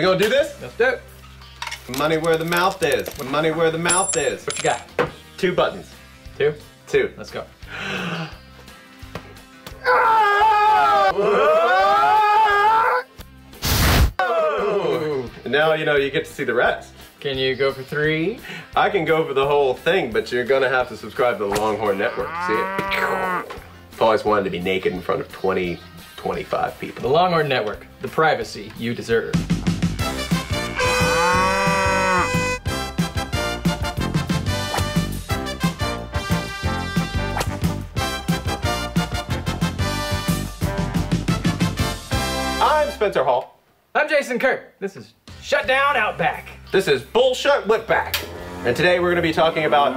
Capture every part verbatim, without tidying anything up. We gonna do this? Let's do it. Money where the mouth is. Money where the mouth is. What you got? Two buttons. Two? Two. Let's go. And now, you know, you get to see the rest. Can you go for three? I can go for the whole thing, but you're gonna have to subscribe to the Longhorn Network to see it. I've always wanted to be naked in front of twenty, twenty-five people. The Longhorn Network, the privacy you deserve. I'm Spencer Hall. I'm Jason Kirk. This is Shutdown Outback. This is Bullshut Whipback. And today we're going to be talking about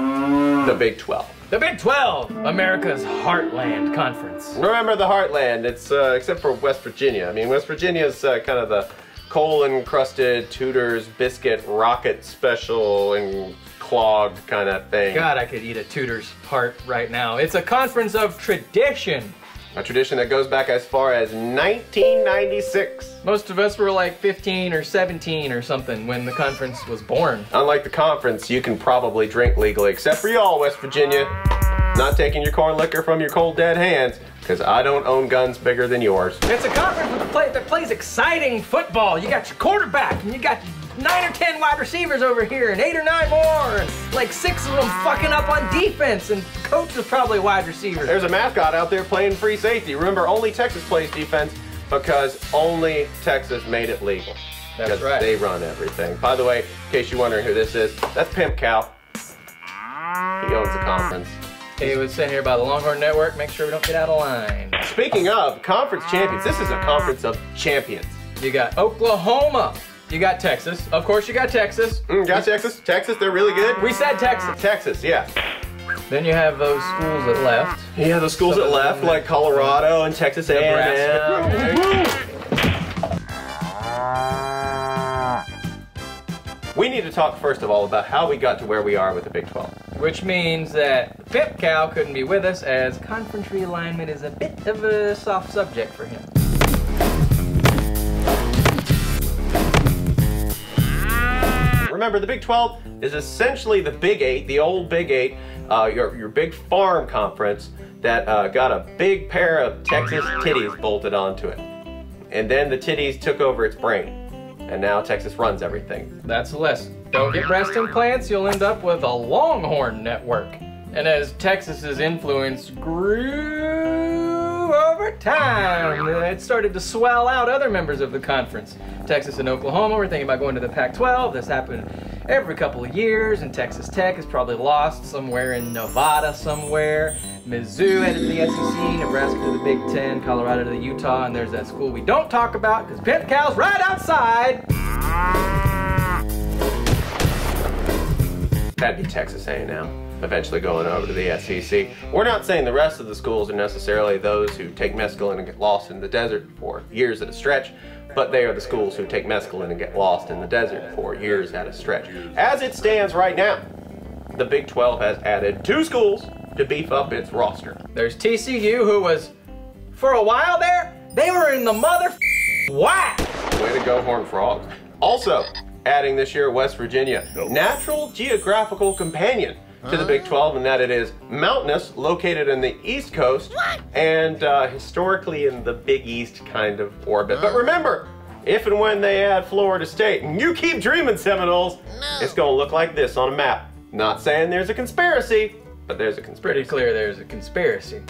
the Big twelve. The Big twelve, America's Heartland Conference. Remember the Heartland, it's uh, except for West Virginia. I mean, West Virginia's uh, kind of the coal-encrusted Tudor's biscuit rocket special and clogged kind of thing. God, I could eat a Tudor's heart right now. It's a conference of tradition. A tradition that goes back as far as nineteen ninety-six. Most of us were like fifteen or seventeen or something when the conference was born. Unlike the conference, you can probably drink legally, except for y'all, West Virginia. Not taking your corn liquor from your cold, dead hands, because I don't own guns bigger than yours. It's a conference that, play, that plays exciting football. You got your quarterback, and you got nine or ten wide receivers over here, and eight or nine more, and like six of them fucking up on defense, and coach is probably a wide receiver. There's a mascot out there playing free safety. Remember, only Texas plays defense because only Texas made it legal. That's right. They run everything. By the way, in case you're wondering who this is, that's Pimp Cow. He owns the conference. He was sent here by the Longhorn Network. Make sure we don't get out of line. Speaking of conference champions, this is a conference of champions. You got Oklahoma. You got Texas. Of course you got Texas. Mm, got Texas. Texas, they're really good. We said Texas. Texas, yeah. Then you have those schools that left. Yeah, those schools that left, like Colorado and Texas A and M. We need to talk first of all about how we got to where we are with the Big twelve. Which means that Pimp Cow couldn't be with us as conference realignment is a bit of a soft subject for him. Remember, the Big twelve is essentially the Big eight, the old Big eight, uh, your, your big farm conference that uh, got a big pair of Texas titties bolted onto it. And then the titties took over its brain. And now Texas runs everything. That's a lesson. Don't get breast implants, you'll end up with a Longhorn Network. And as Texas's influence grew over time, it started to swell out other members of the conference. Texas and Oklahoma were thinking about going to the Pac twelve. This happened every couple of years, and Texas Tech is probably lost somewhere in Nevada somewhere. Mizzou headed to the S E C, Nebraska to the Big Ten, Colorado to the Utah, and there's that school we don't talk about because Pimp Cow's right outside. That'd be Texas A and M. Eventually going over to the S E C. We're not saying the rest of the schools are necessarily those who take mescaline and get lost in the desert for years at a stretch, but they are the schools who take mescaline and get lost in the desert for years at a stretch. As it stands right now, the Big twelve has added two schools to beef up its roster. There's T C U, who was, for a while there, they were in the mother whack. Way to go, Horned Frogs. Also, adding this year, West Virginia, natural geographical companion to the Big twelve, and that it is mountainous, located in the East Coast, what? and uh, historically in the Big East kind of orbit. But remember, if and when they add Florida State, and you keep dreaming, Seminoles, no. It's gonna look like this on a map. Not saying there's a conspiracy, but there's a conspiracy. Pretty clear there's a conspiracy.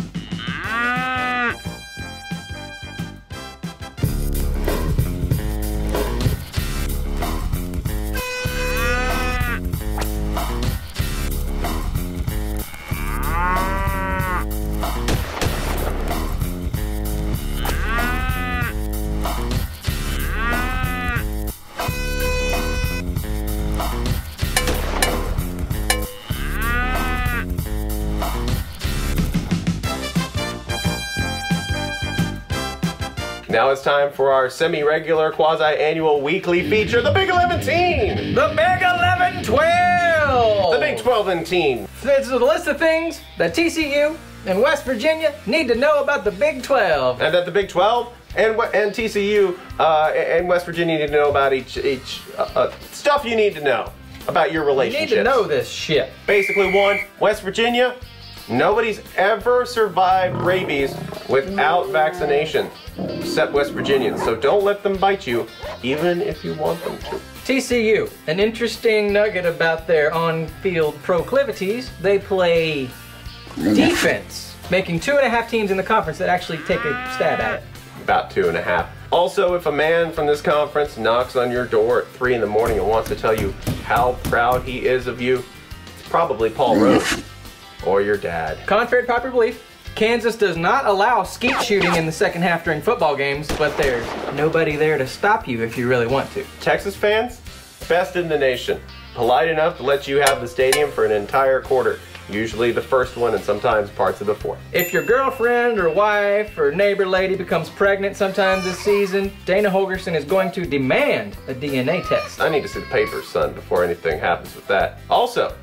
Now it's time for our semi-regular, quasi-annual, weekly feature, the Big eleven teen! The Big eleven twelve! The Big twelve and teen. It's a list of things that T C U and West Virginia need to know about the Big twelve. And that the Big twelve and and T C U uh, and West Virginia need to know about each each uh, uh, stuff you need to know about your relationships. You need to know this shit. Basically, one, West Virginia, nobody's ever survived rabies without vaccination, except West Virginians. So don't let them bite you, even if you want them to. T C U, an interesting nugget about their on-field proclivities. They play defense, making two and a half teams in the conference that actually take a stab at it. About two and a half. Also, if a man from this conference knocks on your door at three in the morning and wants to tell you how proud he is of you, it's probably Paul Rose or your dad. Contrary to popular belief, Kansas does not allow skeet shooting in the second half during football games, but there's nobody there to stop you if you really want to. Texas fans, best in the nation. Polite enough to let you have the stadium for an entire quarter. Usually the first one and sometimes parts of the fourth. If your girlfriend or wife or neighbor lady becomes pregnant sometime this season, Dana Holgorsen is going to demand a D N A test. I need to see the papers, son, before anything happens with that. Also,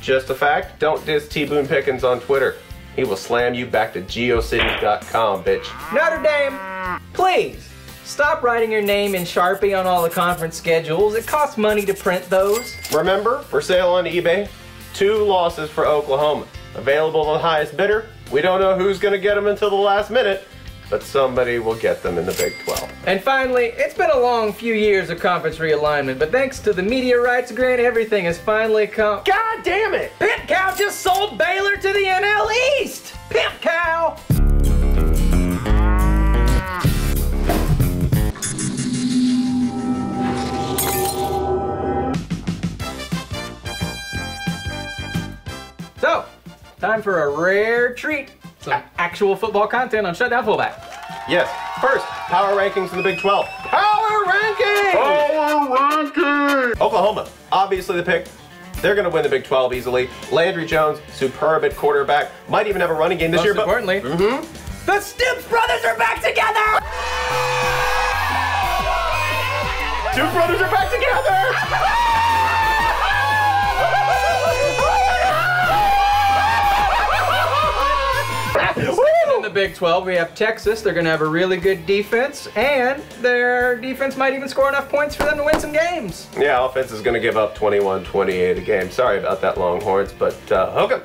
just a fact, don't diss T. Boone Pickens on Twitter. He will slam you back to Geocities dot com, bitch. Notre Dame, please stop writing your name in Sharpie on all the conference schedules. It costs money to print those. Remember, for sale on eBay, two losses for Oklahoma. Available to the highest bidder. We don't know who's going to get them until the last minute, but somebody will get them in the Big twelve. And finally, it's been a long few years of conference realignment, but thanks to the media rights grant, everything has finally come. God damn it! Pimp Cow just sold Baylor to the N L East! Pimp Cow! So, time for a rare treat. Some actual football content on Shutdown Fullback. Yes. First, power rankings in the Big twelve. Power rankings! Power rankings! Oklahoma, obviously the pick. They're going to win the Big twelve easily. Landry Jones, superb at quarterback. Might even have a running game this Most year. Most importantly, but, mm-hmm. the Stoops brothers are back together! Stoops brothers are back together! In the Big twelve, we have Texas. They're going to have a really good defense, and their defense might even score enough points for them to win some games. Yeah, offense is going to give up twenty-one twenty-eight a game. Sorry about that, Longhorns, but uh, hook 'em.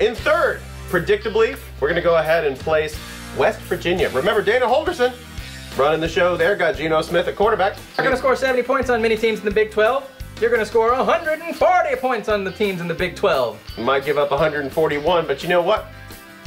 In third, predictably, we're going to go ahead and place West Virginia. Remember, Dana Holgorsen running the show there, got Geno Smith at quarterback. You're going to score seventy points on many teams in the Big twelve. You're going to score one hundred forty points on the teams in the Big twelve. You might give up one hundred forty-one, but you know what?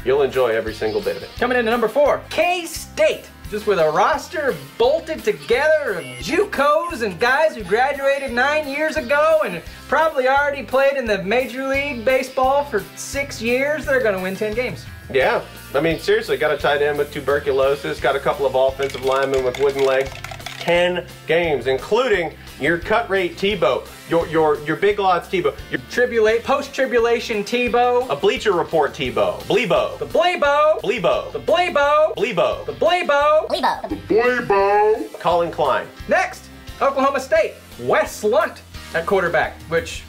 You'll enjoy every single bit of it. Coming in at number four, K-State. Just with a roster bolted together of JUCOs and guys who graduated nine years ago and probably already played in the Major League Baseball for six years, they're going to win ten games. Yeah, I mean, seriously, got a tight end with tuberculosis, got a couple of offensive linemen with wooden legs. ten games, including your cut rate Tebow, your your your big lots Tebow, your tribulate post-tribulation Tebow, a Bleacher Report Tebow, Blebo, the Blebo, Blebo, the Blebo, Blebo, the Blebo, Blebo, the Blebo, Collin Klein. Next, Oklahoma State, Wes Lunt at quarterback, which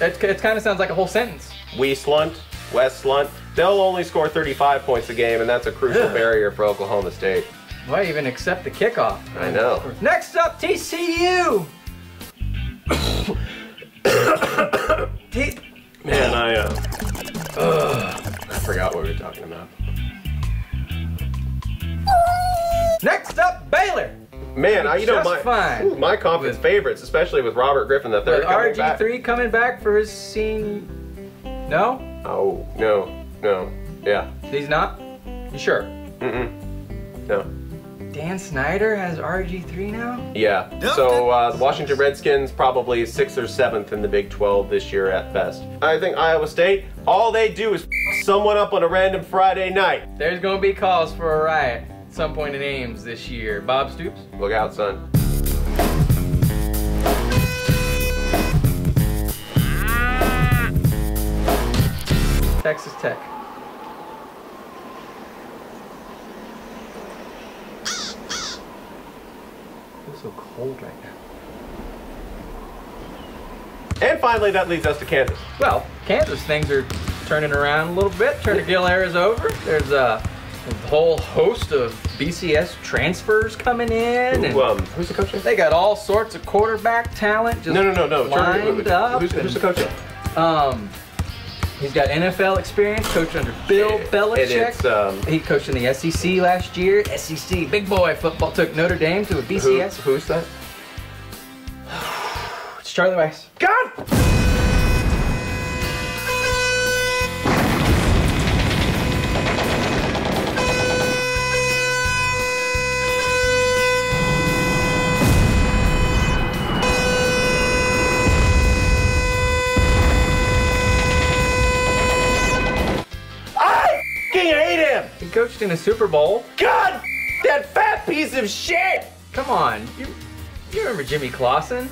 it, it kind of sounds like a whole sentence. Wes Lunt, Wes Lunt. They'll only score thirty-five points a game, and that's a crucial Ugh. barrier for Oklahoma State. Why even accept the kickoff? I know. Next up, T C U. T Man, I uh, uh, I forgot what we were talking about. Next up, Baylor. Man, I, you know my fine. Ooh, my conference with, favorites, especially with Robert Griffin the third. R G three coming back for his scene. No. Oh no no yeah. He's not. You sure? Mm-mm. No. Dan Snyder has R G three now? Yeah, so uh, the Washington Redskins probably sixth or seventh in the Big twelve this year at best. I think Iowa State, all they do is f someone up on a random Friday night. There's gonna be calls for a riot at some point in Ames this year. Bob Stoops? Look out, son. Texas Tech. So cold right now. And finally, that leads us to Kansas. Well, Kansas, things are turning around a little bit. Turner-Gill era is over. There's a whole host of B C S transfers coming in. And Ooh, um, who's the coach? They got all sorts of quarterback talent. Just no, no, no, no. Lined Turner, wait, wait. Up who's, who's the coach? Um, he's got N F L experience, coached under Bill it, Belichick. Um, he coached in the S E C last year. S E C big boy football, took Notre Dame to a B C S. Who, who's that? It's Charlie Weiss. God. Coached in a Super Bowl. God, that fat piece of shit! Come on, you, you remember Jimmy Clausen?